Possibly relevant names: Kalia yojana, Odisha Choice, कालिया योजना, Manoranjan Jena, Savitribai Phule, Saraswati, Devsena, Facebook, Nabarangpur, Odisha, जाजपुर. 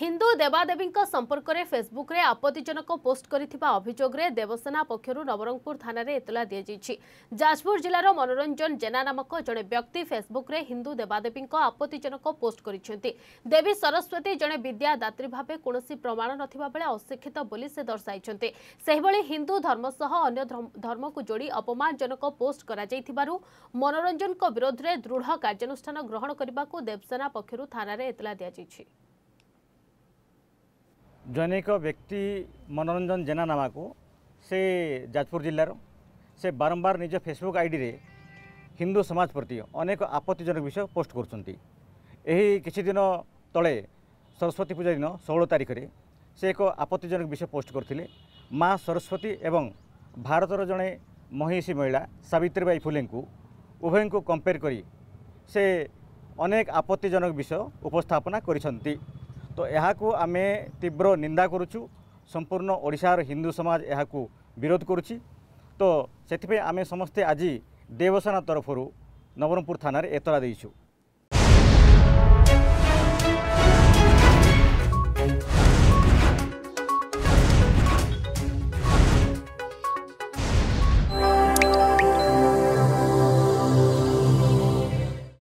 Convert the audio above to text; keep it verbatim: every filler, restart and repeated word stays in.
हिंदू देवादेवी संपर्क में फेसबुक में आपत्तिजनक पोस्ट करिथिबा अभियोगरे देवसेना पक्षर नवरंगपुर थाना रे एतला दिया जाइछि। जाजपुर जिलार मनोरंजन जेना नामक जड़े व्यक्ति फेसबुक में हिंदू देवादेवी आपत्तिजनक पोस्ट करिसेंति। देवी सरस्वती जड़े विद्यादात्री भाव कौन प्रमाण नथिबा बेले अशिक्षित बोली से दर्शाइछन्ते। सेहिभली हिंदू धर्म सह अन्य धर्म को जोड़ी अपमानजनक पोस्ट करा जाइथिबारु मनोरंजन को विरोध में दृढ़ कार्यानुष्ठान ग्रहण करने को देवसेना पक्षर थाना रे एतला दिया जाइछि। जनेक व्यक्ति मनोरंजन जेना नामा को से जाजपुर जिलार से बारंबार निज फेसबुक आईडी रे हिंदू समाज प्रति अनेक आपत्तिजनक विषय पोस्ट करछन्ती। तले सरस्वती पूजा दिन सोलह तारीख रे से एक आपत्तिजनक विषय पोस्ट करथिले। माँ सरस्वती एवं भारतर जड़े महिषी महिला सावित्रीबाई फुले उभय को कंपेयर करी से अनेक आपत्तिजनक विषय उपस्थापना करिसन्ती। तो यहाँ को आमे तीव्र निंदा करुचु। संपूर्ण ओडिशार हिंदू समाज यहाँ को विरोध करुची। तो सेथिपे आमे समस्ते आज देवसेना तरफरु नवरंगपुर थाना रे एतला देइछु।